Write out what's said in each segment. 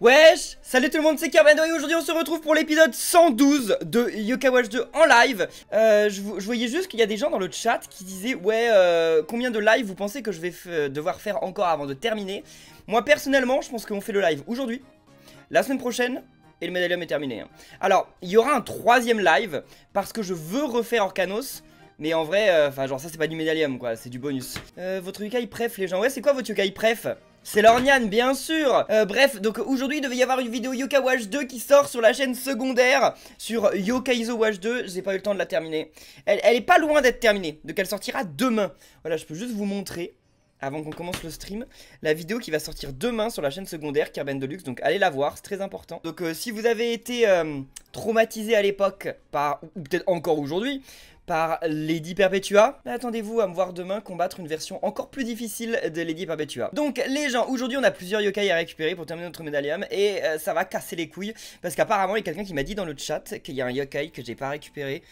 Wesh, salut tout le monde, c'est Kirben et aujourd'hui on se retrouve pour l'épisode 112 de Yo-kai Watch 2 en live. Je voyais juste qu'il y a des gens dans le chat qui disaient ouais, combien de live vous pensez que je vais devoir faire encore avant de terminer. Moi personnellement je pense qu'on fait le live aujourd'hui, la semaine prochaine et le Médallium est terminé. Alors il y aura un troisième live parce que je veux refaire Orcanos. Mais en vrai, enfin genre ça c'est pas du Médallium quoi, c'est du bonus. Votre Yo-kai pref les gens, ouais c'est quoi votre Yo-kai pref? C'est l'Orniane, bien sûr. Bref, donc aujourd'hui il devait y avoir une vidéo Yo-kai Watch 2 qui sort sur la chaîne secondaire sur Yo-kai Zou Watch 2. J'ai pas eu le temps de la terminer. Elle est pas loin d'être terminée, donc elle sortira demain. Voilà, je peux juste vous montrer avant qu'on commence le stream la vidéo qui va sortir demain sur la chaîne secondaire Kirben Deluxe. Donc allez la voir, c'est très important. Donc si vous avez été traumatisé à l'époque par, ou peut-être encore aujourd'hui, par Lady Perpetua, attendez-vous à me voir demain combattre une version encore plus difficile de Lady Perpetua. Donc les gens, aujourd'hui on a plusieurs yokai à récupérer pour terminer notre Médallium et ça va casser les couilles parce qu'apparemment il y a quelqu'un qui m'a dit dans le chat qu'il y a un yokai que j'ai pas récupéré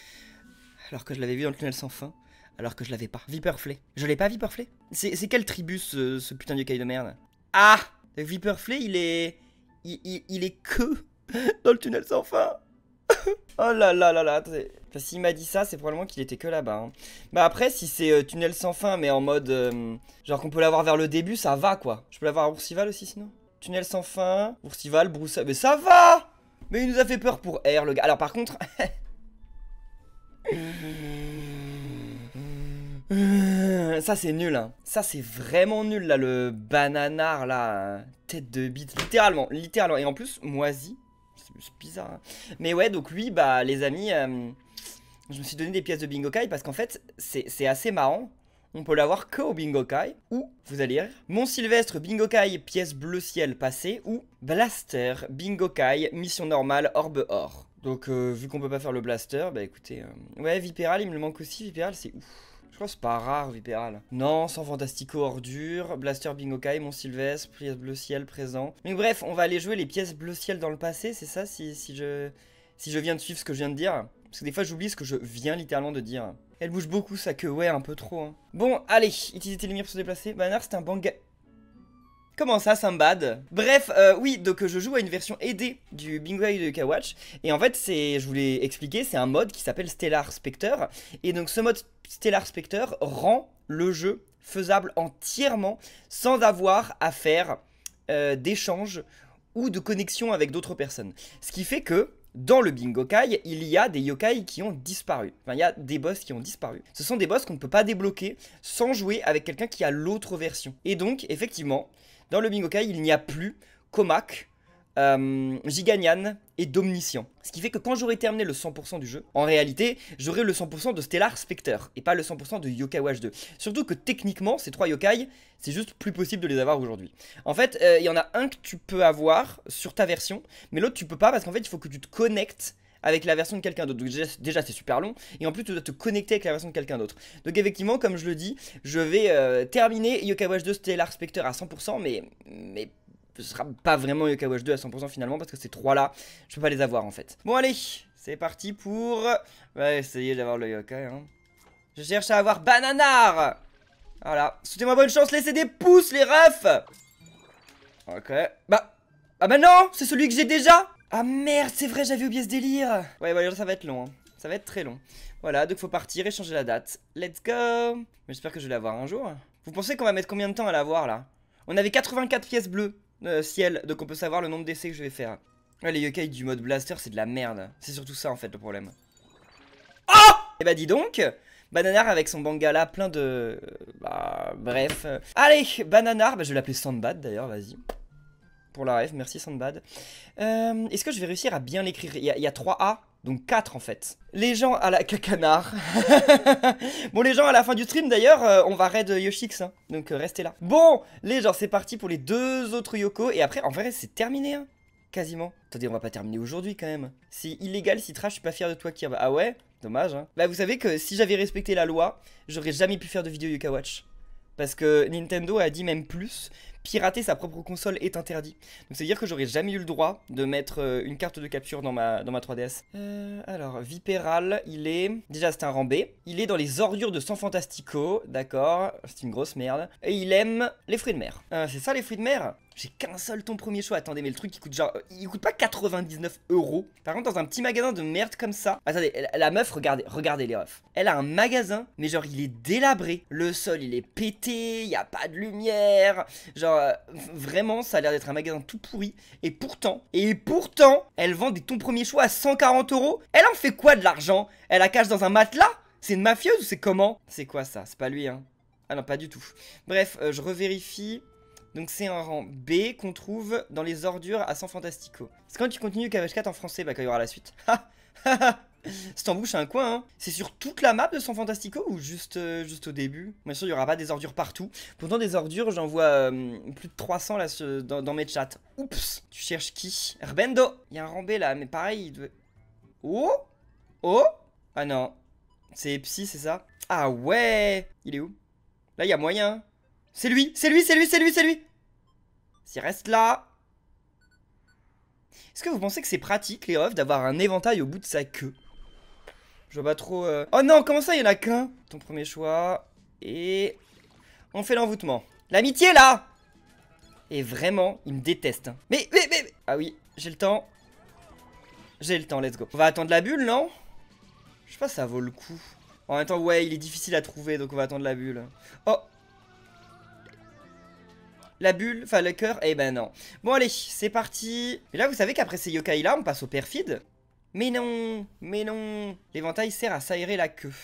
alors que je l'avais vu dans le tunnel sans fin, alors que je l'avais pas. Viperfly. Je l'ai pas Viperfly? C'est quelle tribu ce putain de yokai de merde? Ah, Viperfly il est que dans le tunnel sans fin. Oh là là là là, enfin, s'il m'a dit ça, c'est probablement qu'il était que là-bas hein. Bah après, si c'est tunnel sans fin, mais en mode genre qu'on peut l'avoir vers le début, ça va quoi. Je peux l'avoir à Oursival aussi sinon. Tunnel sans fin, Oursival, Broussa, mais ça va. Mais il nous a fait peur pour R le gars. Alors par contre ça c'est nul hein. Ça c'est vraiment nul là, le Bananar là, tête de bite, littéralement, littéralement. Et en plus, moisi. C'est bizarre hein. Mais ouais, donc lui, bah les amis, je me suis donné des pièces de Bingokai parce qu'en fait c'est assez marrant. On peut l'avoir que au Bingokai. Ou, vous allez rire, Mont Sylvestre Bingokai pièce bleu ciel passé. Ou Blaster Bingokai mission normale orbe or. Donc vu qu'on peut pas faire le blaster, bah écoutez ouais, Vipéral il me le manque aussi. Vipéral c'est ouf. Je crois que c'est pas rare Vipéral. Non, San Fantastico ordure, Blaster Bingokai, Mont Sylvestre, pièce bleu ciel présent. Mais bref, on va aller jouer les pièces bleu ciel dans le passé, c'est ça si je viens de suivre ce que je viens de dire. Parce que des fois j'oublie ce que je viens littéralement de dire. Elle bouge beaucoup sa queue, ouais un peu trop hein. Bon, allez, utiliser tes lumières pour se déplacer. Bananar c'est un banga. Comment ça, Sinbad? Bref, oui, donc je joue à une version aidée du Bingokai de Yo-kai Watch. Et en fait, je vous l'ai expliqué, c'est un mode qui s'appelle Stellar Spectre. Et donc ce mode Stellar Spectre rend le jeu faisable entièrement sans avoir à faire d'échanges ou de connexion avec d'autres personnes. Ce qui fait que dans le Bingokai, il y a des yokai qui ont disparu. Enfin, il y a des boss qui ont disparu. Ce sont des boss qu'on ne peut pas débloquer sans jouer avec quelqu'un qui a l'autre version. Et donc, effectivement, dans le Bingokai, il n'y a plus Komak, Giganyan et Domniscient. Ce qui fait que quand j'aurai terminé le 100% du jeu, en réalité, j'aurai le 100% de Stellar Spectre et pas le 100% de Yo-kai Watch 2. Surtout que techniquement, ces trois yokai, c'est juste plus possible de les avoir aujourd'hui. En fait, il y en a un que tu peux avoir sur ta version, mais l'autre tu peux pas parce qu'en fait, il faut que tu te connectes avec la version de quelqu'un d'autre. Donc déjà c'est super long. Et en plus tu dois te connecter avec la version de quelqu'un d'autre. Donc effectivement, comme je le dis, je vais terminer Yo-kai Watch 2 Stellar Spectre à 100%. Mais ce sera pas vraiment Yo-kai Watch 2 à 100% finalement, parce que ces trois là je peux pas les avoir en fait. Bon allez, c'est parti pour essayer d'avoir le yokai hein. Je cherche à avoir Bananar. Voilà, souhaitez-moi bonne chance, laissez des pouces les refs. Ok. Bah, ah bah non, c'est celui que j'ai déjà. Ah merde, c'est vrai, j'avais oublié ce délire. Ouais, bah, ça va être long, hein. Ça va être très long. Voilà, donc faut partir et changer la date. Let's go. J'espère que je vais l'avoir un jour. Vous pensez qu'on va mettre combien de temps à l'avoir, là? On avait 84 pièces bleues, ciel, donc on peut savoir le nombre d'essais que je vais faire. Ouais, les yokai du mode blaster, c'est de la merde. C'est surtout ça, en fait, le problème. Oh! Et bah, dis donc, Bananar avec son bangala plein de... Bah, bref. Allez, Bananar, bah, je vais l'appeler Sinbad, d'ailleurs, vas-y. Pour la ref, merci Sinbad. Est-ce que je vais réussir à bien l'écrire? Il y a 3 A, donc 4 en fait. Les gens à la cacanard. Bon, les gens à la fin du stream d'ailleurs, on va raid Yoshix, hein, donc restez là. Bon, les gens, c'est parti pour les deux autres Yoko. Et après, en vrai, c'est terminé, hein, quasiment. Attendez, on va pas terminer aujourd'hui quand même. C'est illégal, Citra, je suis pas fier de toi, Kirba. Ah ouais, dommage, hein. Bah, vous savez que si j'avais respecté la loi, j'aurais jamais pu faire de vidéo Yo-kai Watch. Parce que Nintendo a dit même plus, pirater sa propre console est interdit. Donc c'est-à-dire que j'aurais jamais eu le droit de mettre une carte de capture dans ma 3DS. Alors, Vipéral, il est... Déjà, c'est un rambé. Il est dans les ordures de San Fantastico, d'accord. C'est une grosse merde. Et il aime les fruits de mer. C'est ça, les fruits de mer? J'ai qu'un seul ton premier choix. Attendez, mais le truc il coûte genre... Il coûte pas 99 €. Par contre, dans un petit magasin de merde comme ça... Attendez, la meuf, regardez, regardez les refs. Elle a un magasin, mais genre il est délabré. Le sol il est pété, il n'y a pas de lumière. Genre vraiment, ça a l'air d'être un magasin tout pourri. Et pourtant, elle vend des tons premiers choix à 140 €. Elle en fait quoi de l'argent? Elle la cache dans un matelas? C'est une mafieuse ou c'est comment? C'est quoi ça? C'est pas lui hein? Ah non, pas du tout. Bref, je revérifie. Donc c'est un rang B qu'on trouve dans les ordures à San Fantastico. C'est quand tu continues KH4 en français, bah quand il y aura la suite. Ha ha ha. C'est en bouche à un coin hein. C'est sur toute la map de San Fantastico ou juste au début? Bien sûr il n'y aura pas des ordures partout. Pourtant des ordures j'en vois plus de 300 là dans mes chats. Oups. Tu cherches qui? Herbendo. Il y a un rang B là mais pareil il doit... Oh. Ah non. C'est Epsi c'est ça? Ah ouais. Il est où? Là il y a moyen. C'est lui. S'il reste là. Est-ce que vous pensez que c'est pratique les refs d'avoir un éventail au bout de sa queue? Je vois pas trop... Oh non, comment ça, il y en a qu'un? Ton premier choix... Et... On fait l'envoûtement. L'amitié, là! Et vraiment, il me déteste. Hein. Mais... Ah oui, j'ai le temps. J'ai le temps, let's go. On va attendre la bulle, non? Je sais pas, ça vaut le coup. En même temps, ouais, il est difficile à trouver, donc on va attendre la bulle. Oh! La bulle, enfin le cœur, eh ben non. Bon allez, c'est parti. Et là, vous savez qu'après ces yokai là, on passe au perfide. Mais non. L'éventail sert à s'aérer la queue.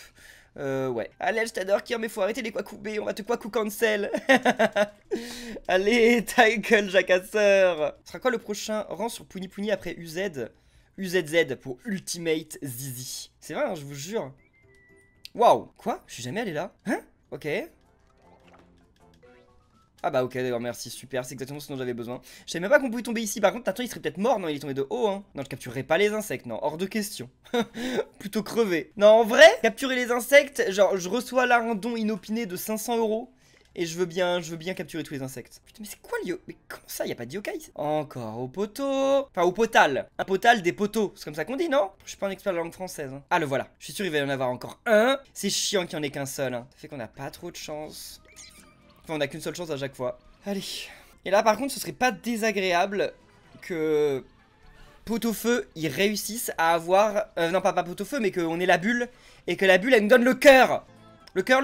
Ouais. Allez, je t'adore, Kier, mais faut arrêter les Kwakoubés, on va te Kwakou-cancel. Allez, ta gueule, jacasseur. Ce sera quoi le prochain rang sur Pouni Pouni après UZ? UZZ pour Ultimate Zizi. C'est vrai, hein, je vous jure. Waouh. Quoi? Je suis jamais allé là. Hein? Ok. Ah bah ok d'accord merci super, c'est exactement ce dont j'avais besoin. Je savais même pas qu'on pouvait tomber ici, par contre attends il serait peut-être mort, non il est tombé de haut hein. Non je capturerai pas les insectes, non hors de question. Plutôt crever. Non en vrai, capturer les insectes, genre je reçois là un don inopiné de 500 € et je veux bien capturer tous les insectes. Putain mais c'est quoi le yo? Mais comment ça y a pas de yokai? Encore au poteau. Enfin au potal. Un potal des poteaux, c'est comme ça qu'on dit non? Je suis pas un expert de la langue française hein. Ah le voilà, je suis sûr il va y en avoir encore un. C'est chiant qu'il y en ait qu'un seul hein. Ça fait qu'on a pas trop de chance. Enfin, on n'a qu'une seule chance à chaque fois. Allez. Et là, par contre, ce serait pas désagréable que Pot-au-feu, ils réussissent à avoir... non, pas Pot-au-feu, mais qu'on ait la bulle. Et que la bulle, elle nous donne le cœur. Le cœur.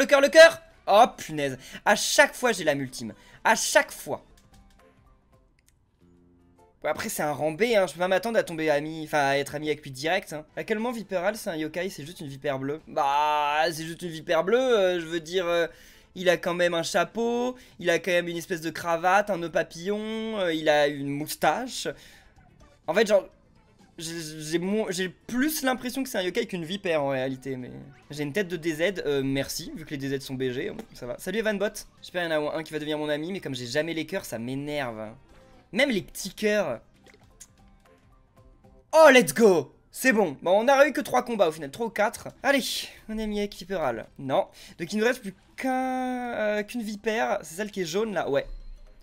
Oh, punaise. À chaque fois, j'ai l'âme ultime. À chaque fois. Bon, après, c'est un rang B, hein. Je peux pas m'attendre à tomber ami... Enfin, à être ami avec lui direct, hein. À quel moment Vipéral, c'est un yokai? C'est juste une vipère bleue. Bah, c'est juste une vipère bleue. Je veux dire... Il a quand même un chapeau, il a quand même une espèce de cravate, un nœud papillon, il a une moustache. En fait, genre, j'ai plus l'impression que c'est un yokai qu'une vipère en réalité, mais... J'ai une tête de DZ, merci, vu que les DZ sont BG, ça va. Salut Evanbot, j'espère qu'il y en a un qui va devenir mon ami, mais comme j'ai jamais les cœurs, ça m'énerve. Même les petits cœurs. Oh, let's go! C'est bon, bon, on a eu que 3 combats au final, 3 ou 4. Allez, on est mis avec Vipéral. Non, donc il ne reste plus qu'une vipère, c'est celle qui est jaune là, ouais.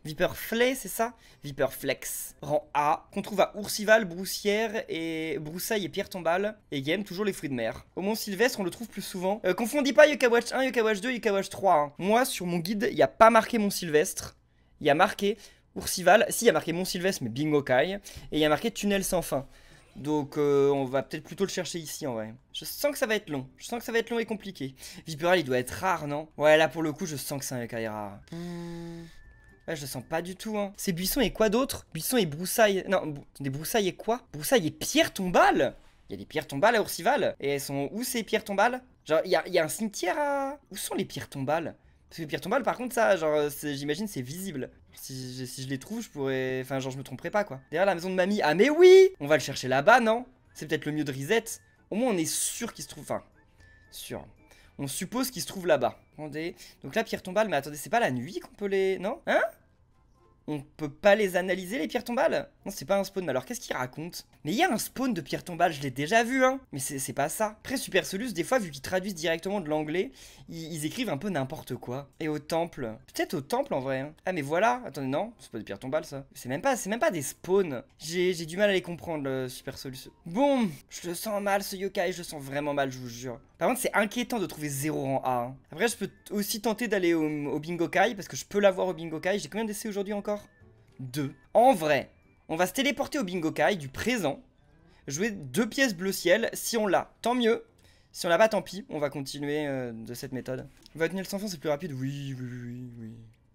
Viperfly, c'est ça? Viperflex. Rang A, qu'on trouve à Oursival, Broussailles et Pierre Tombale. Et Game, toujours les fruits de mer. Au Mont-Sylvestre, on le trouve plus souvent. Confondis pas Yo-kai Watch 1, Yo-kai Watch 2, Yo-kai Watch 3. Hein. Moi, sur mon guide, il n'y a pas marqué Mont-Sylvestre. Il y a marqué Oursival. Si, il y a marqué Mont-Sylvestre, mais Bingokai. Et il y a marqué Tunnel sans fin. Donc on va peut-être plutôt le chercher ici en vrai. Je sens que ça va être long. Je sens que ça va être long et compliqué. Vipéral il doit être rare non? Ouais là pour le coup je sens que c'est un yokai rare. Ouais je le sens pas du tout hein. C'est Buisson et quoi d'autre? Buisson et Broussailles. Non des Broussailles et quoi? Broussailles et Pierre Tombale. Il y a des pierres tombales à Oursival. Et elles sont où ces pierres tombales? Genre il y a un cimetière à... Où sont les pierres tombales? Parce que les pierres tombales par contre ça genre j'imagine c'est visible. Si je les trouve, je pourrais... Enfin, genre, je me tromperais pas, quoi. Derrière la maison de mamie. Ah, mais oui! On va le chercher là-bas, non? C'est peut-être le mieux de reset. Au moins, on est sûr qu'il se trouve... Enfin, sûr. On suppose qu'il se trouve là-bas. Attendez. Donc là, pierre tombale. Mais attendez, c'est pas la nuit qu'on peut les... Non? Hein? On peut pas les analyser, les pierres tombales? Non, c'est pas un spawn. Mais alors, qu'est-ce qu'il raconte? Mais il y a un spawn de pierres tombales, je l'ai déjà vu, hein. Mais c'est pas ça. Après, Supersolus, des fois, vu qu'ils traduisent directement de l'anglais, ils écrivent un peu n'importe quoi. Et au temple. Peut-être au temple, en vrai. Hein. Ah, mais voilà. Attendez, non, c'est pas des pierres tombales, ça. C'est même pas des spawns. J'ai du mal à les comprendre, le Supersolus. Bon, je le sens mal, ce yokai. Je le sens vraiment mal, je vous jure. Par contre, c'est inquiétant de trouver 0 rang A. Hein. Après, je peux aussi tenter d'aller au Bingokai, parce que je peux l'avoir au Bingokai. J'ai combien d'essais aujourd'hui encore? 2. En vrai, on va se téléporter au Bingokai du présent, jouer 2 pièces bleu ciel, si on l'a, tant mieux. Si on l'a pas, tant pis, on va continuer de cette méthode. Va tenir le sans fond, c'est plus rapide.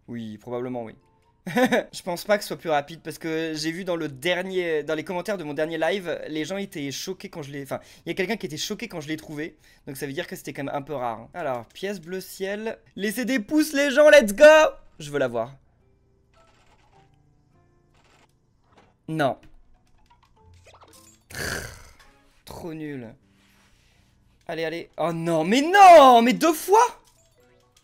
Oui, probablement oui. Je pense pas que ce soit plus rapide parce que j'ai vu dans le dernier, dans les commentaires de mon dernier live, les gens étaient choqués quand je l'ai... Enfin, il y a quelqu'un qui était choqué quand je l'ai trouvé. Donc ça veut dire que c'était quand même un peu rare. Hein. Alors, pièce bleu ciel. Laissez des pouces les gens, let's go! Je veux la voir. Non. Trop nul. Allez, allez. Oh non, mais 2 fois!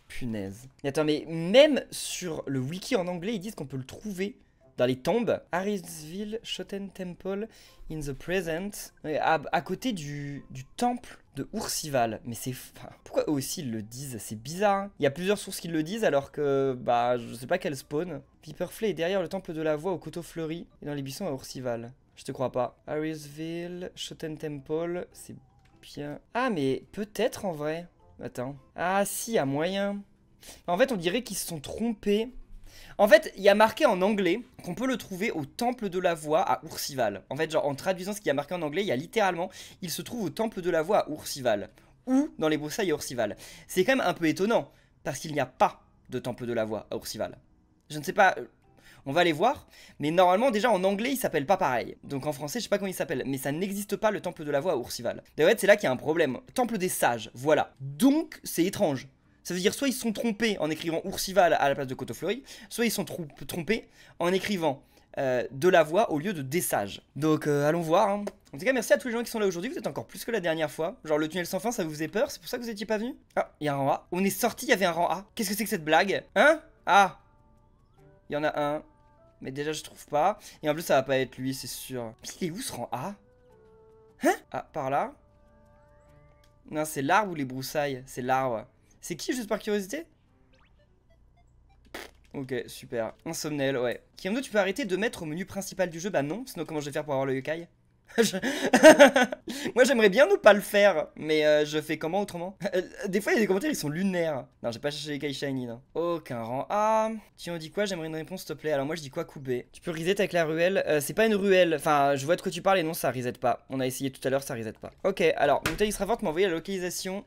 Punaise. Et attends, mais même sur le wiki en anglais, ils disent qu'on peut le trouver dans les tombes. Harrisville, Shoten Temple, in the present. Ouais, à côté du temple de Oursival. Mais c'est... Enfin, pourquoi eux aussi ils le disent? C'est bizarre. Hein, il y a plusieurs sources qui le disent alors que... Bah, je sais pas quelle spawn. Viperfly est derrière le temple de la voix au coteau fleuri et dans les buissons à Oursival. Je te crois pas. Harrisville, Shoten Temple, c'est bien... Ah, mais peut-être en vrai... Attends. Ah si, à moyen. En fait, on dirait qu'ils se sont trompés. En fait, il y a marqué en anglais qu'on peut le trouver au Temple de la Voix à Oursival. En fait, genre en traduisant ce qu'il y a marqué en anglais, il y a littéralement « Il se trouve au Temple de la Voix à Oursival » ou dans les Broussa et Oursival. C'est quand même un peu étonnant, parce qu'il n'y a pas de Temple de la Voix à Oursival. Je ne sais pas... On va aller voir, mais normalement déjà en anglais il s'appelle pas pareil. Donc en français je sais pas comment il s'appelle, mais ça n'existe pas le temple de la voix à Oursival. D'ailleurs c'est là qu'il y a un problème. Temple des sages, voilà. Donc c'est étrange. Ça veut dire soit ils se sont trompés en écrivant Oursival à la place de Cotofleury, soit ils se sont trompés en écrivant de la voix au lieu de des sages. Donc allons voir. Hein. En tout cas merci à tous les gens qui sont là aujourd'hui, vous êtes encore plus que la dernière fois. Genre le tunnel sans fin ça vous faisait peur, c'est pour ça que vous étiez pas venus. Ah, il y a un rang A. On est sorti, il y avait un rang A. Qu'est-ce que c'est que cette blague? Hein? Ah, il y en a un. Mais déjà je trouve pas. Et en plus ça va pas être lui c'est sûr. Il est où ce rang A? Hein? Ah par là. Non c'est l'arbre ou les broussailles? C'est l'arbre. C'est qui juste par curiosité? Ok super. Insomnel ouais. Kirben, tu peux arrêter de mettre au menu principal du jeu? Bah non, sinon comment je vais faire pour avoir le yokai? Moi j'aimerais bien ne pas le faire. Mais je fais comment autrement? Des fois il y a des commentaires ils sont lunaires. Non j'ai pas cherché les Kai Shiny non. Aucun rang A. Tiens on dit quoi? J'aimerais une réponse s'il te plaît. Alors moi je dis quoi? Coupé. Tu peux reset avec la ruelle. C'est pas une ruelle. Enfin je vois de quoi tu parles et non ça reset pas. On a essayé tout à l'heure ça reset pas. Ok alors mon taille sera forte m'a envoyé la localisation.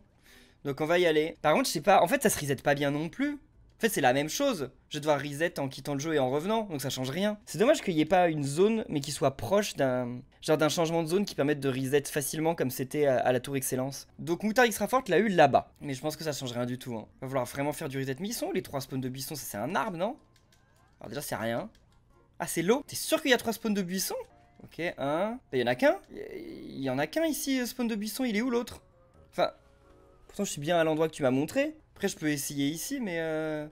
Donc on va y aller. Par contre je sais pas. En fait ça se reset pas bien non plus. En fait c'est la même chose, je vais devoir reset en quittant le jeu et en revenant, donc ça change rien. C'est dommage qu'il n'y ait pas une zone mais qui soit proche d'un genre d'un changement de zone qui permette de reset facilement comme c'était à la tour excellence. Donc Moutard Extrafort l'a eu là-bas, mais je pense que ça change rien du tout. Hein. Va falloir vraiment faire du reset. Mais ils sont les 3 spawns de buissons, ça c'est un arbre non? Alors déjà c'est rien. Ah c'est l'eau? T'es sûr qu'il y a 3 spawns de buissons? Ok, un... Il y en a qu'un? Il y en a qu'un ici, spawn de buissons, il est où l'autre? Enfin... Pourtant je suis bien à l'endroit que tu m'as montré. Après je peux essayer ici mais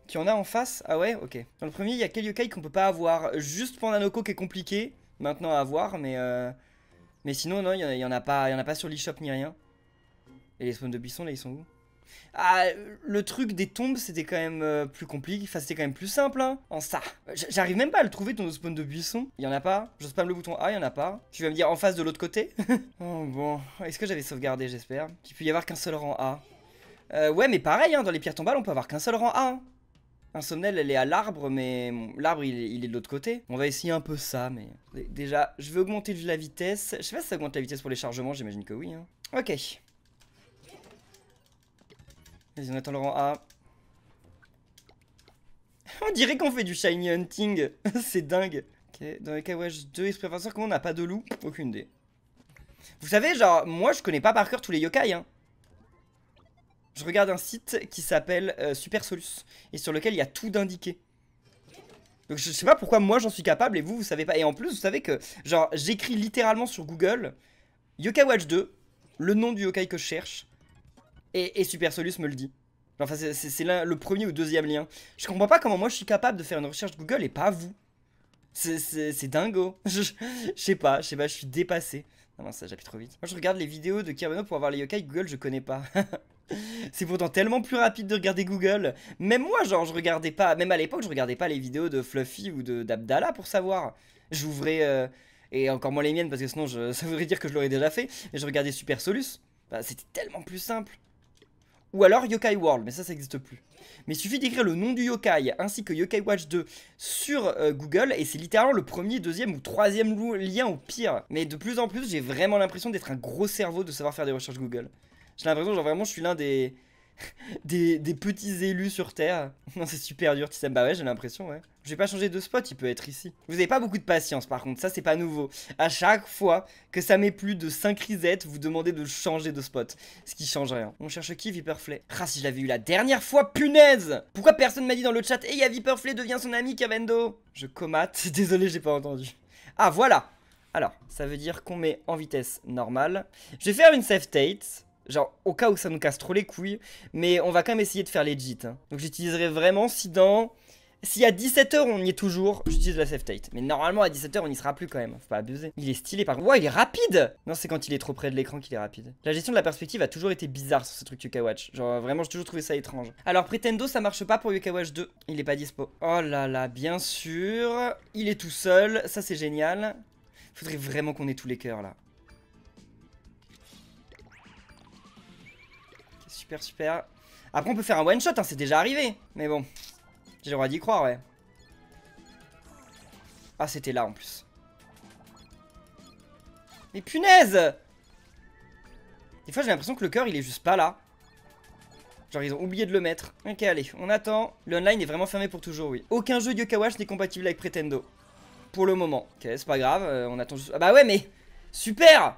qu'il y en a en face. Ah ouais ok. Dans le premier il y a quel yokai qu'on peut pas avoir? Juste Pandanoko qui est compliqué maintenant à avoir mais sinon non il y en a pas, il y en a pas sur l'eShop ni rien. Et les spawns de buissons là ils sont où? Ah le truc des tombes c'était quand même plus compliqué, enfin c'était quand même plus simple hein. En ça j'arrive même pas à le trouver ton spawn de buissons. Il y en a pas? Je spamme le bouton A, il y en a pas. Tu vas me dire en face de l'autre côté? Oh bon, est-ce que j'avais sauvegardé? J'espère qu'il peut y avoir qu'un seul rang A. Ouais mais pareil hein, dans les pierres tombales on peut avoir qu'un seul rang A hein. Insomnel elle est à l'arbre mais bon, l'arbre il est de l'autre côté. On va essayer un peu ça mais déjà je vais augmenter la vitesse. Je sais pas si ça augmente la vitesse pour les chargements, j'imagine que oui hein. Ok. Vas-y on attend le rang A. On dirait qu'on fait du shiny hunting. C'est dingue. Ok, dans le Yo-kai Watch 2 Esprit Farceur, comment on n'a pas de loup? Aucune idée. Vous savez genre moi je connais pas par cœur tous les yokai hein. Je regarde un site qui s'appelle Super Solus et sur lequel il y a tout d'indiqué. Donc je sais pas pourquoi moi j'en suis capable et vous savez pas. Et en plus vous savez que genre j'écris littéralement sur Google Yo-kai Watch 2, le nom du yokai que je cherche et Super Solus me le dit. Enfin c'est le premier ou deuxième lien. Je comprends pas comment moi je suis capable de faire une recherche Google et pas vous. C'est dingo. Je sais pas, je suis dépassé. Non, non, ça j'appuie trop vite. Moi je regarde les vidéos de Kirben pour avoir les yokai, Google je connais pas. C'est pourtant tellement plus rapide de regarder Google. Même moi genre je regardais pas, même à l'époque je regardais pas les vidéos de Fluffy ou d'Abdallah pour savoir. J'ouvrais, et encore moins les miennes parce que sinon ça voudrait dire que je l'aurais déjà fait. Et je regardais Super Solus, bah, c'était tellement plus simple. Ou alors Yokai World, mais ça n'existe plus. Mais il suffit d'écrire le nom du yokai ainsi que Yo-kai Watch 2 sur Google et c'est littéralement le premier, deuxième ou troisième lien au pire. Mais de plus en plus, j'ai vraiment l'impression d'être un gros cerveau de savoir faire des recherches Google. J'ai l'impression, genre vraiment, je suis l'un des... des petits élus sur Terre. Non, c'est super dur, Tissem. Bah ouais, j'ai l'impression, ouais. Je vais pas changer de spot, il peut être ici. Vous avez pas beaucoup de patience, par contre, ça c'est pas nouveau. À chaque fois que ça met plus de 5 resets, vous demandez de changer de spot. Ce qui change rien. On cherche qui, Viperfly? Ah, si je l'avais eu la dernière fois, punaise! Pourquoi personne m'a dit dans le chat, hey, y'a Viperfly, deviens son ami, Cavendo? Je comate, désolé, j'ai pas entendu. Ah, voilà! Alors, ça veut dire qu'on met en vitesse normale. Je vais faire une save state. Genre au cas où ça nous casse trop les couilles. Mais on va quand même essayer de faire legit hein. Donc j'utiliserai vraiment si dans... Si à 17 h on y est toujours, j'utilise la safe state. Mais normalement à 17 h on y sera plus quand même. Faut pas abuser. Il est stylé par contre. Ouah, il est rapide. Non, c'est quand il est trop près de l'écran qu'il est rapide. La gestion de la perspective a toujours été bizarre sur ce truc Yo-kai Watch. Genre vraiment j'ai toujours trouvé ça étrange. Alors Pretendo ça marche pas pour Yo-kai Watch 2. Il est pas dispo. Oh là là, bien sûr. Il est tout seul, ça c'est génial. Faudrait vraiment qu'on ait tous les cœurs là. Super, super. Après, on peut faire un one shot, hein, c'est déjà arrivé. Mais bon, j'ai le droit d'y croire, ouais. Ah, c'était là en plus. Mais punaise! Des fois, j'ai l'impression que le cœur, il est juste pas là. Genre, ils ont oublié de le mettre. Ok, allez, on attend. Le online est vraiment fermé pour toujours, oui. Aucun jeu de Yo-kai Watch n'est compatible avec Pretendo. Pour le moment. Ok, c'est pas grave, on attend juste. Ah, bah ouais, mais super!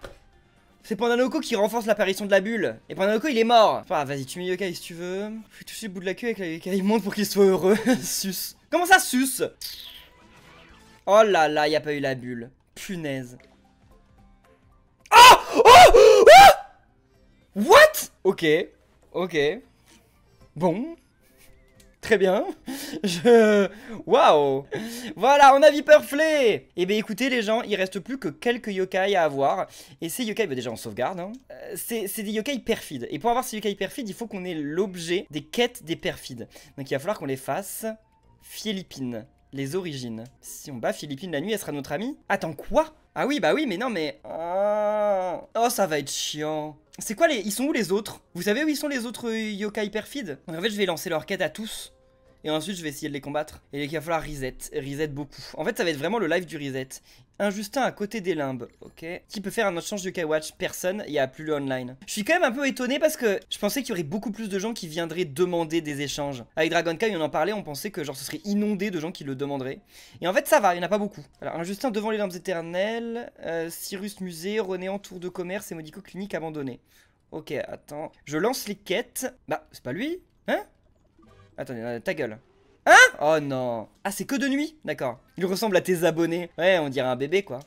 C'est Pandanoko qui renforce l'apparition de la bulle. Et Pandanoko il est mort. Enfin vas-y tu mets Yokai si tu veux. Faut toucher le bout de la queue avec la Yokai. Il monte pour qu'il soit heureux. Suce. Comment ça suce? Oh là là y a pas eu la bulle. Punaise. Oh oh oh. What? Ok. Ok. Bon. Très bien. Waouh. Voilà, on a Viperfly. Et bien écoutez les gens, il reste plus que quelques yokai à avoir. Et ces yokai, bah déjà on sauvegarde hein. C'est des yokai perfides. Et pour avoir ces yokai perfides, il faut qu'on ait l'objet des quêtes des perfides. Donc il va falloir qu'on les fasse. Pielipine, les origines. Si on bat Pielipine la nuit, elle sera notre amie. Attends, quoi? Ah oui, bah oui, mais non, mais... Oh, ça va être chiant. C'est quoi les... Ils sont où les autres? Vous savez où ils sont les autres yokai perfides? En fait, je vais lancer leur quête à tous. Et ensuite, je vais essayer de les combattre. Et il va falloir reset. Reset beaucoup. En fait, ça va être vraiment le live du reset. Injustin à côté des limbes. Ok. Qui peut faire un autre change de Yo-kai Watch? Personne. Il n'y a plus le online. Je suis quand même un peu étonné parce que je pensais qu'il y aurait beaucoup plus de gens qui viendraient demander des échanges. Avec Dragonkai, on en parlait. On pensait que genre ce serait inondé de gens qui le demanderaient. Et en fait, ça va. Il n'y en a pas beaucoup. Alors, Injustin devant les limbes éternelles. Cyrus musée. Renéant tour de commerce. Et Modico clinique abandonnée. Ok, attends. Je lance les quêtes. Bah, c'est pas lui. Hein? Attendez, ta gueule. Hein? Oh non. Ah, c'est que de nuit? D'accord. Il ressemble à tes abonnés. Ouais, on dirait un bébé, quoi.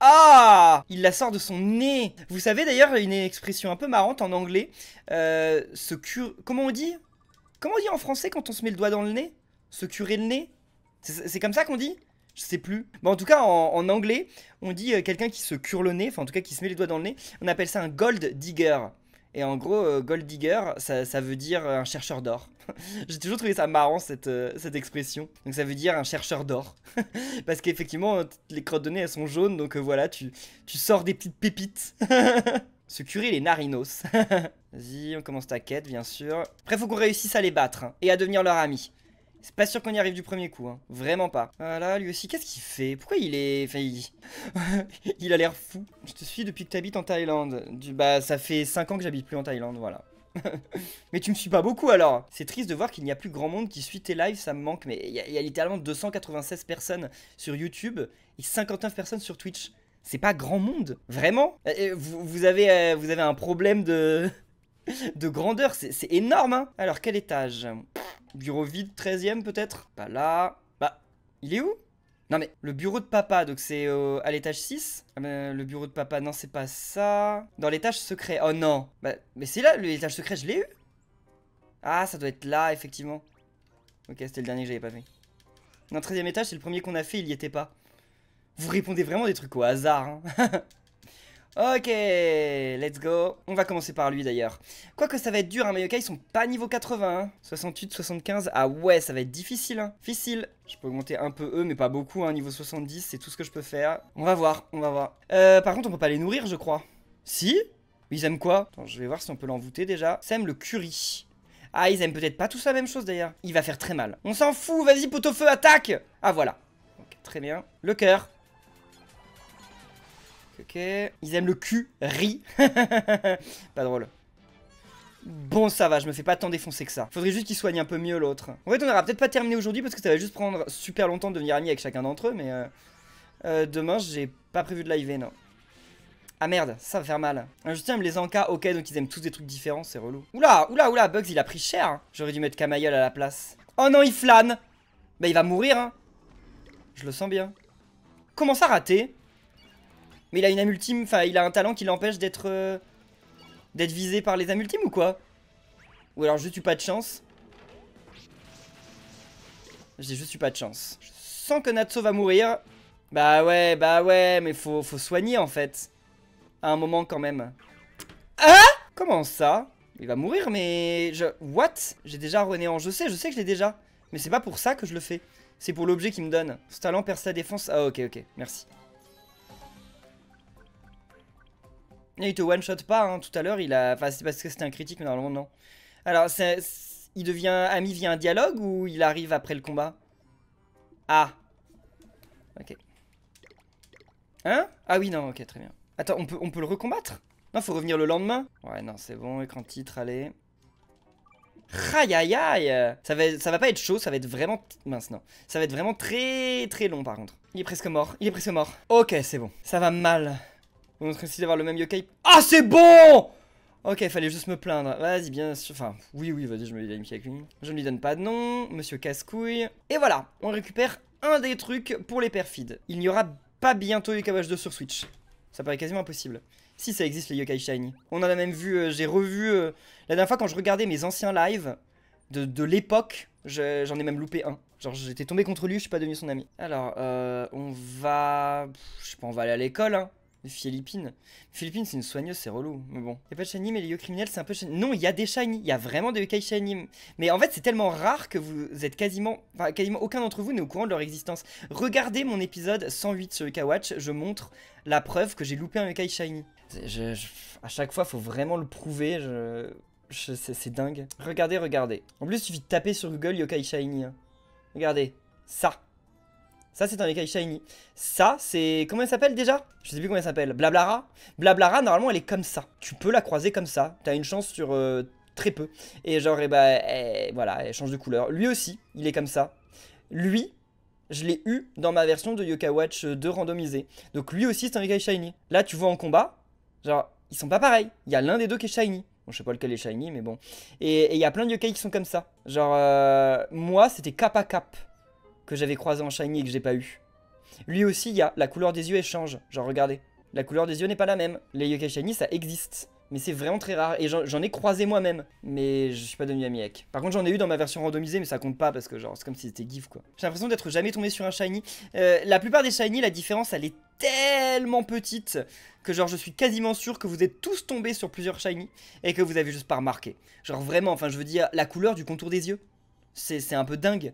Ah! Il la sort de son nez. Vous savez, d'ailleurs, une expression un peu marrante en anglais. Se cure... Comment on dit? Comment on dit en français quand on se met le doigt dans le nez? Se curer le nez? C'est comme ça qu'on dit? Je sais plus. Bon, en tout cas, en anglais, on dit quelqu'un qui se cure le nez. Enfin, en tout cas, qui se met les doigts dans le nez. On appelle ça un gold digger. Et en gros, gold digger, ça veut dire un chercheur d'or. J'ai toujours trouvé ça marrant, cette expression. Donc ça veut dire un chercheur d'or. Parce qu'effectivement, les crottes de nez, elles sont jaunes. Donc voilà, tu sors des petites pépites. Se curer les narinos. Vas-y, on commence ta quête, bien sûr. Après, faut qu'on réussisse à les battre. Hein, et à devenir leur ami. C'est pas sûr qu'on y arrive du premier coup, hein. Vraiment pas. Voilà, lui aussi, qu'est-ce qu'il fait? Pourquoi il est... Enfin, il a l'air fou. Je te suis depuis que t'habites en Thaïlande. Bah, ça fait 5 ans que j'habite plus en Thaïlande, voilà. Mais tu me suis pas beaucoup, alors. C'est triste de voir qu'il n'y a plus grand monde qui suit tes lives, ça me manque. Mais il y a littéralement 296 personnes sur YouTube et 59 personnes sur Twitch. C'est pas grand monde, vraiment. Vous avez un problème de... de grandeur, c'est énorme, hein. Alors, quel étage? Bureau vide, 13e peut-être? Bah là... Bah, il est où? Non mais, le bureau de papa, donc c'est à l'étage 6? Ah ben, le bureau de papa, non c'est pas ça... Dans l'étage secret, oh non! Bah, mais c'est là, l'étage secret, je l'ai eu? Ah, ça doit être là, effectivement. Ok, c'était le dernier que j'avais pas fait. Non, 13e étage, c'est le premier qu'on a fait, il y était pas. Vous répondez vraiment des trucs au hasard, hein. Ok, let's go. On va commencer par lui d'ailleurs. Quoique ça va être dur, hein, mais yokai ils sont pas niveau 80. Hein. 68, 75, ah ouais, ça va être difficile. Hein. Difficile. Je peux augmenter un peu eux, mais pas beaucoup. Hein. Niveau 70, c'est tout ce que je peux faire. On va voir, on va voir. Par contre, on peut pas les nourrir, je crois. Si? Ils aiment quoi? Attends, je vais voir si on peut l'envoûter déjà. Ça aime le curry. Ah, ils aiment peut-être pas tous la même chose d'ailleurs. Il va faire très mal. On s'en fout, vas-y, pot au feu, attaque! Ah, voilà. Ok, très bien. Le cœur. Ok. Ils aiment le curry. Pas drôle. Bon, ça va, je me fais pas tant défoncer que ça. Faudrait juste qu'ils soignent un peu mieux l'autre. En fait, on aura peut-être pas terminé aujourd'hui parce que ça va juste prendre super longtemps de devenir ami avec chacun d'entre eux, mais demain, j'ai pas prévu de live, non. Ah merde, ça va faire mal. Injustin aime les encas, ok, donc ils aiment tous des trucs différents, c'est relou. Oula, oula, oula, Bugs, il a pris cher. Hein. J'aurais dû mettre Camaïeul à la place. Oh non, il flâne. Bah, il va mourir, hein. Je le sens bien. Comment ça rater? Mais il a une âme ultime, enfin, il a un talent qui l'empêche d'être... d'être visé par les âmes ultimes ou quoi? Ou alors je tue pas de chance. J'ai juste eu pas de chance. Je sens que Natsu va mourir. Bah ouais, mais faut soigner en fait. À un moment quand même. Hein? Comment ça? Il va mourir mais... What? J'ai déjà Renéant, je sais que je l'ai déjà. Mais c'est pas pour ça que je le fais. C'est pour l'objet qu'il me donne. Ce talent perce la défense. Ah ok, merci. Et il te one-shot pas, hein. Tout à l'heure, il a... Enfin, c'est parce que c'était un critique, mais normalement, non. Alors, il devient ami via un dialogue ou il arrive après le combat? Ah. Ok. Hein? Ah oui, non, ok, très bien. Attends, on peut le recombattre? Non, faut revenir le lendemain. Ouais, non, c'est bon, écran titre, allez. Aïe, aïe, aïe. Ça va pas être chaud, ça va être vraiment... Mince, non. Ça va être vraiment très, très long, par contre. Il est presque mort, il est presque mort. Ok, c'est bon. Ça va mal. On est en train d'avoir le même yokai. Ah, c'est bon! Ok, fallait juste me plaindre. Vas-y, bien sûr. Enfin, oui, vas-y, je me lui donne avec lui. Je ne lui donne pas de nom. Monsieur Casse-Couille. Et voilà, on récupère un des trucs pour les perfides. Il n'y aura pas bientôt Yo-kai Watch 2 sur Switch. Ça paraît quasiment impossible. Si, ça existe, les yokai shiny. On en a même vu, j'ai revu... la dernière fois, quand je regardais mes anciens lives de l'époque, j'en ai même loupé un. Genre, j'étais tombé contre lui, je suis pas devenu son ami. Alors, on va... Je sais pas, on va aller à l'école, hein. Pielipine. Pielipine, c'est une soigneuse, c'est relou. Mais bon. Y'a pas de shiny, mais les yo criminels, c'est un peu shiny. Non, il y a des shiny. Il y a vraiment des yokai shiny. Mais en fait, c'est tellement rare que vous êtes quasiment. Enfin, quasiment aucun d'entre vous n'est au courant de leur existence. Regardez mon épisode 108 sur Yo-kai Watch. Je montre la preuve que j'ai loupé un yokai shiny. À chaque fois, faut vraiment le prouver. C'est dingue. Regardez. En plus, il suffit de taper sur Google yokai shiny. Hein. Regardez. Ça. Ça, c'est un yokai shiny. Ça, c'est... Comment elle s'appelle déjà? Je sais plus comment elle s'appelle. Blablara? Blablara, normalement, elle est comme ça. Tu peux la croiser comme ça. T'as une chance sur très peu. Et genre, voilà, elle change de couleur. Lui aussi, il est comme ça. Lui, je l'ai eu dans ma version de Yo-kai Watch 2 randomisée. Donc lui aussi, c'est un yokai shiny. Là, tu vois en combat, genre, ils sont pas pareils. Il y a l'un des deux qui est shiny. Bon, je sais pas lequel est shiny, mais bon. Et il y a plein de yokai qui sont comme ça. Genre, moi, c'était cap à cap. Que j'avais croisé en shiny et que j'ai pas eu. Lui aussi, il y a la couleur des yeux échange. Genre, regardez, la couleur des yeux n'est pas la même. Les yokai shiny, ça existe, mais c'est vraiment très rare. Et j'en ai croisé moi-même, mais je suis pas devenu ami avec. Par contre, j'en ai eu dans ma version randomisée, mais ça compte pas parce que genre c'est comme si c'était gif quoi. J'ai l'impression d'être jamais tombé sur un shiny. La plupart des shiny, la différence, elle est tellement petite que genre je suis quasiment sûr que vous êtes tous tombés sur plusieurs shiny et que vous avez juste pas remarqué. Genre vraiment, enfin je veux dire, la couleur du contour des yeux, c'est un peu dingue.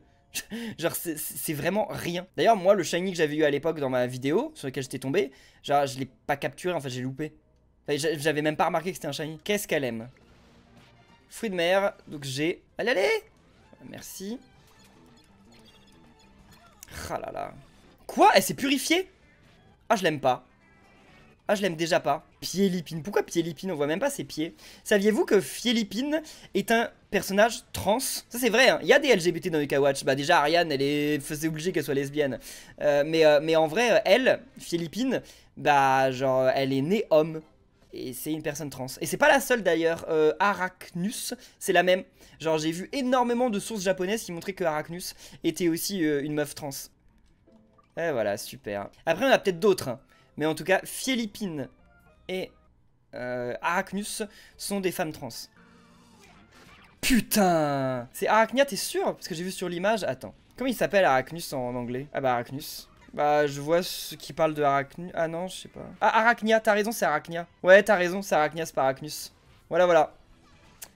Genre c'est vraiment rien. D'ailleurs moi le shiny que j'avais eu à l'époque dans ma vidéo sur lequel j'étais tombé, genre je l'ai pas capturé, enfin j'ai loupé. Enfin, j'avais même pas remarqué que c'était un shiny. Qu'est-ce qu'elle aime? Fruits de mer, donc j'ai... Allez. Merci. Ah là là. Quoi? Elle s'est purifiée? Ah je l'aime pas. Ah je l'aime déjà pas. Pielipine, pourquoi Pielipine? On voit même pas ses pieds. Saviez-vous que Pielipine est un personnage trans? Ça c'est vrai, hein. Il y a des LGBT dans Yo-kai Watch. Bah déjà Ariane, c'est obligé qu'elle soit lesbienne. Mais en vrai, elle, Pielipine, bah genre elle est née homme. Et c'est une personne trans. Et c'est pas la seule d'ailleurs, Arachnus, c'est la même. Genre j'ai vu énormément de sources japonaises qui montraient que Arachnus était aussi une meuf trans. Et voilà, super. Après on a peut-être d'autres, hein. Mais en tout cas, Pielipine et Arachnus sont des femmes trans. Putain! C'est Arachnia, t'es sûr? Parce que j'ai vu sur l'image... Attends. Comment il s'appelle Arachnus en anglais? Ah bah Arachnus. Bah je vois ce qui parle de Arachnus... Ah non, je sais pas. Ah Arachnia, t'as raison, c'est Arachnia. Ouais, t'as raison, c'est Arachnia, c'est pas Arachnus. Voilà.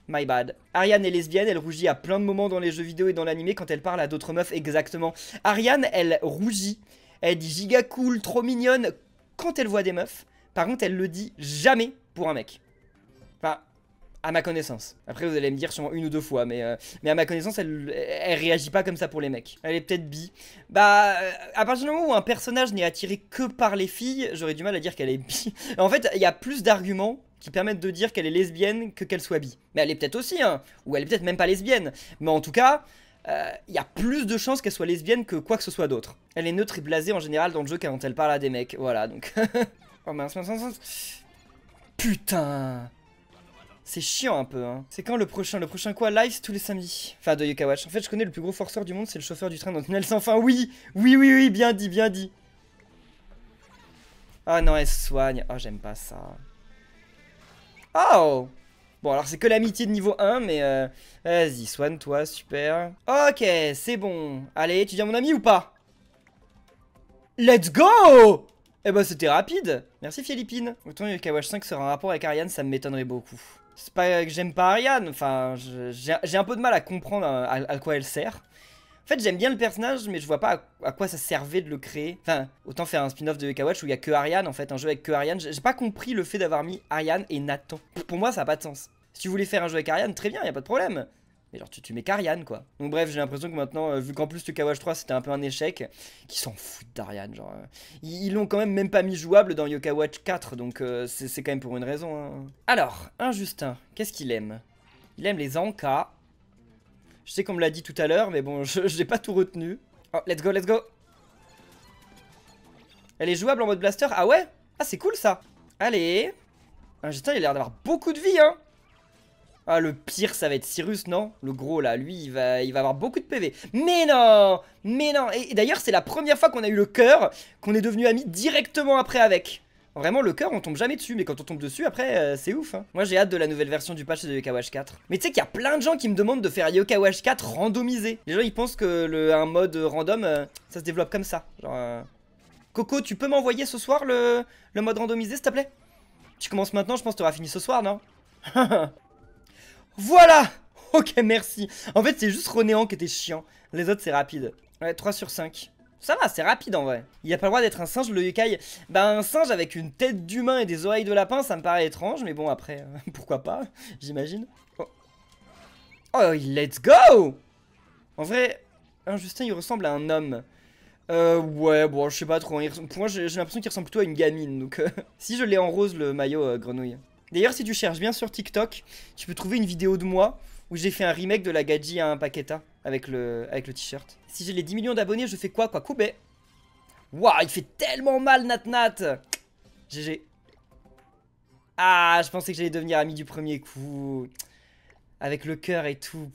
My bad. Ariane est lesbienne, elle rougit à plein de moments dans les jeux vidéo et dans l'animé quand elle parle à d'autres meufs, exactement. Ariane, elle rougit. Elle dit giga cool, trop mignonne... Quand elle voit des meufs, par contre elle le dit jamais pour un mec. à ma connaissance. Après vous allez me dire sûrement une ou deux fois, mais à ma connaissance elle réagit pas comme ça pour les mecs. Elle est peut-être bi. Bah à partir du moment où un personnage n'est attiré que par les filles, j'aurais du mal à dire qu'elle est bi. En fait il y a plus d'arguments qui permettent de dire qu'elle est lesbienne que qu'elle soit bi. Mais elle est peut-être aussi, hein, ou elle est peut-être même pas lesbienne. Mais en tout cas, il y a plus de chances qu'elle soit lesbienne que quoi que ce soit d'autre. Elle est neutre et blasée en général dans le jeu quand elle parle à des mecs. Voilà, donc... oh mince. Putain, c'est chiant un peu, hein. C'est quand le prochain quoi? Live tous les samedis. Enfin, de Yo-kai Watch. En fait, je connais le plus gros forceur du monde, c'est le chauffeur du train dans Tunnel sans fin. Oui, bien dit, bien dit. Ah non, elle se soigne. Oh, j'aime pas ça. Oh! Bon, alors c'est que l'amitié de niveau 1, mais vas-y, soigne-toi, super. Ok, c'est bon. Allez, tu viens mon ami ou pas? Let's go! Eh ben, c'était rapide. Merci, Pielipine. Autant Yo-kai Watch 5 sera en rapport avec Ariane, ça m'étonnerait beaucoup. C'est pas que j'aime pas Ariane, enfin, j'ai un peu de mal à comprendre à quoi elle sert. En fait, j'aime bien le personnage, mais je vois pas à quoi ça servait de le créer. Enfin, autant faire un spin-off de Yo-kai Watch où il y a que Ariane, en fait, un jeu avec que Ariane. J'ai pas compris le fait d'avoir mis Ariane et Nathan. Pour moi, ça a pas de sens. Si tu voulais faire un jeu avec Ariane, très bien, y a pas de problème. Mais genre tu mets qu'Ariane quoi. Donc bref, j'ai l'impression que maintenant, vu qu'en plus le Yo-kai Watch 3 c'était un peu un échec, qu'ils s'en foutent d'Ariane, genre. Ils l'ont quand même pas mis jouable dans Yo-kai Watch 4, donc c'est quand même pour une raison. Hein. Alors, Injustin, qu'est-ce qu'il aime? Il aime les Ankas. Je sais qu'on me l'a dit tout à l'heure, mais bon, je n'ai pas tout retenu. Oh, let's go, let's go. Elle est jouable en mode blaster? Ah ouais? Ah c'est cool ça. Allez. Injustin, il a l'air d'avoir beaucoup de vie, hein. Ah le pire ça va être Cyrus, non? Le gros là, lui il va avoir beaucoup de PV. Mais non! Mais non! Et d'ailleurs c'est la première fois qu'on a eu le cœur, qu'on est devenu amis directement après avec. Vraiment le cœur on tombe jamais dessus, mais quand on tombe dessus après c'est ouf hein. Moi j'ai hâte de la nouvelle version du patch de Yo-kai Watch 4. Mais tu sais qu'il y a plein de gens qui me demandent de faire Yo-kai Watch 4 randomisé. Les gens ils pensent que un mode random ça se développe comme ça. Genre Coco tu peux m'envoyer ce soir le mode randomisé s'il te plaît? Tu commences maintenant, je pense que t'auras fini ce soir non? Voilà! Ok, merci. En fait, c'est juste Renéant qui était chiant. Les autres, c'est rapide. Ouais, 3 sur 5. Ça va, c'est rapide en vrai. Il a pas le droit d'être un singe, le Yo-kai. Bah, un singe avec une tête d'humain et des oreilles de lapin, ça me paraît étrange. Mais bon, après, pourquoi pas, j'imagine. Oh. Oh, let's go! En vrai, Injustin, il ressemble à un homme. Ouais, bon, je sais pas trop. Pour moi, j'ai l'impression qu'il ressemble plutôt à une gamine. Donc, si je l'ai en rose, le maillot grenouille. D'ailleurs, si tu cherches bien sur TikTok, tu peux trouver une vidéo de moi où j'ai fait un remake de la Gadji à un Paqueta avec le t-shirt. Si j'ai les 10 millions d'abonnés, je fais quoi Koubé. Waouh, il fait tellement mal, Nat. GG. Ah, je pensais que j'allais devenir ami du premier coup. Avec le cœur et tout.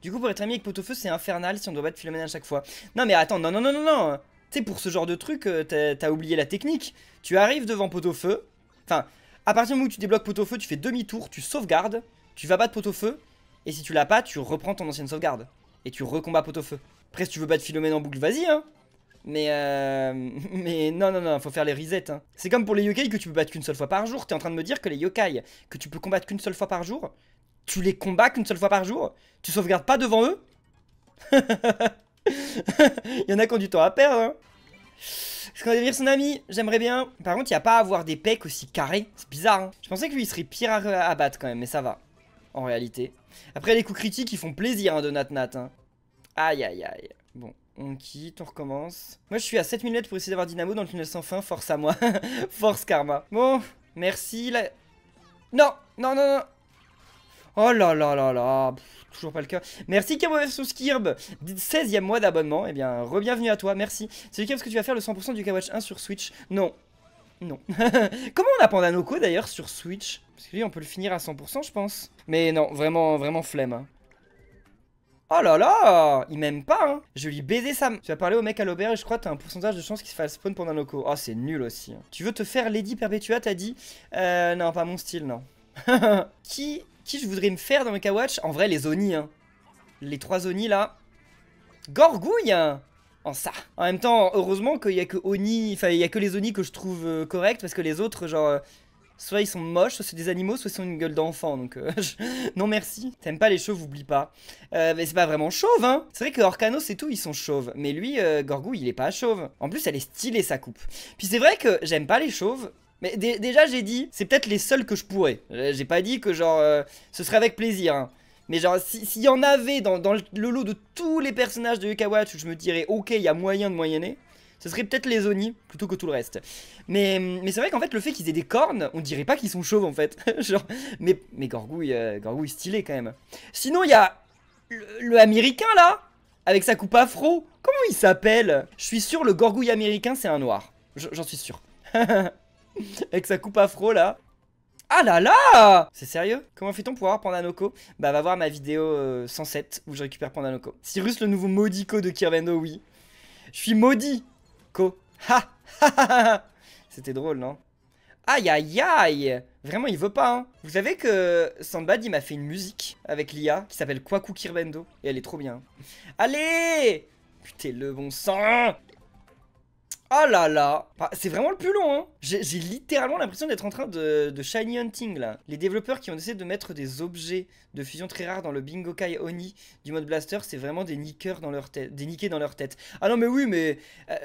Du coup, pour être ami avec Pot-au-Feu, c'est infernal si on doit battre Philomène à chaque fois. Non, mais attends, non. Tu sais, pour ce genre de truc, t'as oublié la technique. Tu arrives devant Pot-au-Feu. Enfin. À partir du moment où tu débloques pot-au-feu, tu fais demi-tour, tu sauvegardes, tu vas battre pot-au-feu, et si tu l'as pas, tu reprends ton ancienne sauvegarde. Et tu recombats pot-au-feu. Après, si tu veux battre Philomène en boucle, vas-y, hein. Mais non, faut faire les resets, hein. C'est comme pour les yokai que tu peux battre qu'une seule fois par jour. T'es en train de me dire que les yokai que tu peux combattre qu'une seule fois par jour, tu les combats qu'une seule fois par jour, tu sauvegardes pas devant eux. Il y en a qui ont du temps à perdre, hein. Est-ce qu'on va devenir son ami? J'aimerais bien. Par contre, il n'y a pas à avoir des pecs aussi carrés. C'est bizarre, hein. Je pensais que lui, il serait pire à battre quand même, mais ça va. En réalité. Après, les coups critiques, ils font plaisir hein, de Nat-Nat. Hein. Aïe, aïe, aïe. Bon, on quitte, on recommence. Moi, je suis à 7000 lettres pour essayer d'avoir Dynamo dans le tunnel sans fin. Force à moi. Force Karma. Bon, merci. La... Non. Oh là là là là. Pff, toujours pas le cas. Merci Kamov sous Skirb. 16e mois d'abonnement. Eh bien, re-bienvenue à toi. Merci. C'est Lucas parce que tu vas faire le 100% du Yo-kai Watch 1 sur Switch. Non. Comment on a Pandanoko d'ailleurs sur Switch? Parce que lui, on peut le finir à 100%, je pense. Mais non, vraiment flemme. Hein. Oh là là. Il m'aime pas, hein. Je lui baisais ça. Tu vas parler au mec à l'auberge et je crois que t'as un pourcentage de chance qu'il se fasse spawn Pandanoko. Oh, c'est nul aussi. Hein. Tu veux te faire Lady Perpetua, t'as dit? Non, pas mon style, non. Qui je voudrais me faire dans Yo-kai Watch? En vrai, les Oni, hein. Les 3 Oni, là. Gorgouille, hein. En ça. En même temps, heureusement qu'il y a que Oni... Enfin, il y a que les Oni que je trouve corrects, parce que les autres, genre... soit ils sont moches, soit c'est des animaux, soit ils ont une gueule d'enfant, donc... Non, merci. T'aimes pas les chauves, oublie pas. Mais c'est pas vraiment chauve, hein. C'est vrai que Orcanos et tout, ils sont chauves. Mais lui, Gorgouille, il est pas chauve. En plus, elle est stylée, sa coupe. Puis c'est vrai que j'aime pas les chauves, Mais déjà j'ai dit, c'est peut-être les seuls que je pourrais. J'ai pas dit que genre, ce serait avec plaisir, hein. Mais genre, s'il y en avait dans le lot de tous les personnages de Yo-kai Watch où je me dirais, ok, il y a moyen de moyenner, ce serait peut-être les Oni plutôt que tout le reste. Mais c'est vrai qu'en fait, le fait qu'ils aient des cornes, on dirait pas qu'ils sont chauves en fait. Genre, mais Gorgouille, Gorgouille stylé quand même. Sinon, il y a le américain là, avec sa coupe afro. Comment il s'appelle? Je suis sûr, le Gorgouille américain, c'est un noir. J'en suis sûr. Avec sa coupe afro là. Ah là là! C'est sérieux? Comment fait-on pour avoir Pandanoko? Bah va voir ma vidéo 107 où je récupère Pandanoko. Cyrus le nouveau Modico de Kirben, oui. Je suis maudit Co. Ha ha ha ha. C'était drôle, non? Aïe aïe aïe! Vraiment il veut pas, hein. Vous savez que Sinbad il m'a fait une musique avec l'IA qui s'appelle Kwaku Kirbendo. Et elle est trop bien. Allez! Putain le bon sang! Oh là là, c'est vraiment le plus long, hein. J'ai littéralement l'impression d'être en train de shiny hunting là. Les développeurs qui ont essayé de mettre des objets de fusion très rares dans le Bingokai Oni du mode Blaster, c'est vraiment des niqueurs dans leur tête, des niqués dans leur tête. Ah non mais oui, mais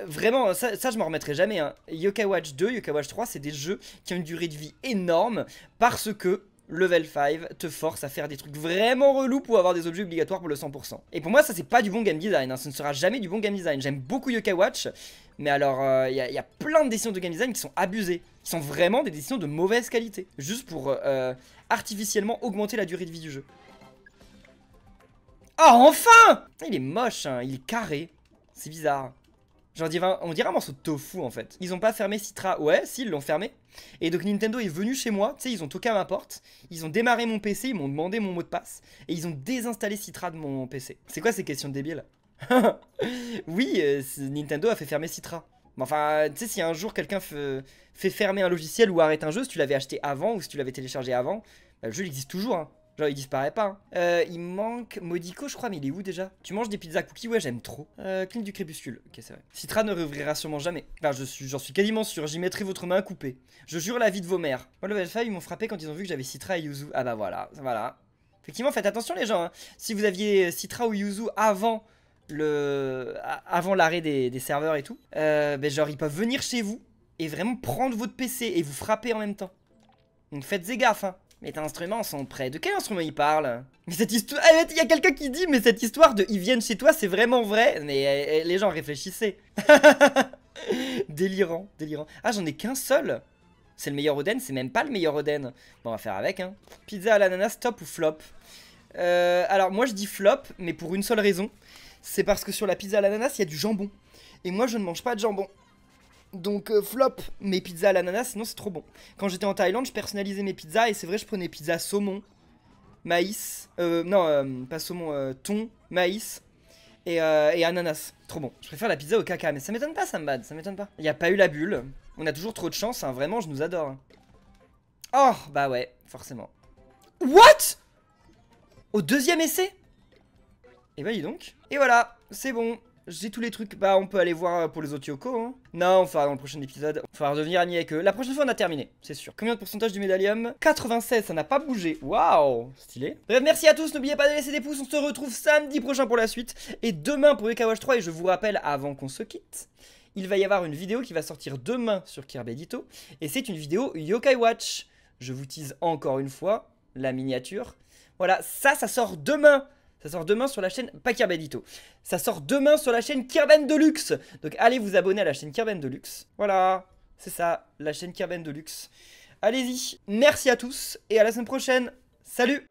vraiment, ça je m'en remettrai jamais, hein. Yo-kai Watch 2, Yo-kai Watch 3, c'est des jeux qui ont une durée de vie énorme parce que Level 5 te force à faire des trucs vraiment relous pour avoir des objets obligatoires pour le 100%. Et pour moi ça c'est pas du bon game design, hein. Ce ne sera jamais du bon game design. J'aime beaucoup Yo-kai Watch, mais alors y a plein de décisions de game design qui sont abusées, qui sont vraiment des décisions de mauvaise qualité, juste pour artificiellement augmenter la durée de vie du jeu. Oh enfin! Il est moche, hein. Il est carré, c'est bizarre. Genre on dirait un morceau de tofu en fait. Ils ont pas fermé Citra. Ouais, si, ils l'ont fermé. Et donc Nintendo est venu chez moi, tu sais, ils ont toqué à ma porte. Ils ont démarré mon PC, ils m'ont demandé mon mot de passe. Et ils ont désinstallé Citra de mon PC. C'est quoi ces questions de débiles? Oui, Nintendo a fait fermer Citra. Enfin, tu sais, si un jour quelqu'un fait fermer un logiciel ou arrête un jeu, si tu l'avais acheté avant ou si tu l'avais téléchargé avant, bah, le jeu il existe toujours, hein. Genre il disparaît pas, hein. Il manque Modico je crois, mais il est où déjà? Tu manges des pizzas cookies? Ouais, j'aime trop. Clinique du crépuscule, ok c'est vrai. Citra ne réouvrira sûrement jamais. Enfin j'en suis quasiment sûr, j'y mettrai votre main coupée. Je jure la vie de vos mères. Moi le Alpha, ils m'ont frappé quand ils ont vu que j'avais Citra et Yuzu. Ah bah voilà, voilà. Effectivement faites attention les gens, hein. Si vous aviez Citra ou Yuzu avant l'arrêt des serveurs et tout, bah, genre ils peuvent venir chez vous et vraiment prendre votre PC et vous frapper en même temps. Donc faites gaffe, hein. Mais tes instruments sont prêts. De quel instrument il parle? Mais cette histoire... Il y a quelqu'un qui dit, mais cette histoire de ils viennent chez toi, c'est vraiment vrai. Mais les gens réfléchissaient. Délirant, délirant. Ah, j'en ai qu'un seul. C'est le meilleur Oden, c'est même pas le meilleur Oden. Bon, on va faire avec, hein. Pizza à l'ananas, top ou flop? Alors, moi, je dis flop, mais pour une seule raison. C'est parce que sur la pizza à l'ananas, il y a du jambon. Et moi, je ne mange pas de jambon. Donc flop mes pizzas à l'ananas, sinon c'est trop bon. Quand j'étais en Thaïlande, je personnalisais mes pizzas et c'est vrai je prenais pizza saumon, maïs, pas saumon, thon, maïs et ananas. Trop bon. Je préfère la pizza au caca, mais ça m'étonne pas Sinbad, ça m'étonne pas. Il n'y a pas eu la bulle, on a toujours trop de chance, hein. Vraiment je nous adore. Oh bah ouais, forcément. What? Au deuxième essai? Eh bah dis donc. Et voilà, c'est bon. J'ai tous les trucs, bah on peut aller voir pour les autres Yoko, hein. Non, on fera dans le prochain épisode, on fera redevenir ami avec eux. La prochaine fois on a terminé, c'est sûr. Combien de pourcentage du Médallium? 96, ça n'a pas bougé, waouh, stylé. Bref, merci à tous, n'oubliez pas de laisser des pouces, on se retrouve samedi prochain pour la suite. Et demain pour Yo-kai Watch 3, et je vous rappelle avant qu'on se quitte, il va y avoir une vidéo qui va sortir demain sur Kirbedito. Et c'est une vidéo Yo-kai Watch. Je vous tease encore une fois, la miniature. Voilà, ça sort demain. Ça sort demain sur la chaîne, pas Kirben Dito. Ça sort demain sur la chaîne Kirben Deluxe. Donc allez vous abonner à la chaîne Kirben Deluxe. Voilà, c'est ça, la chaîne Kirben Deluxe. Allez-y, merci à tous et à la semaine prochaine. Salut!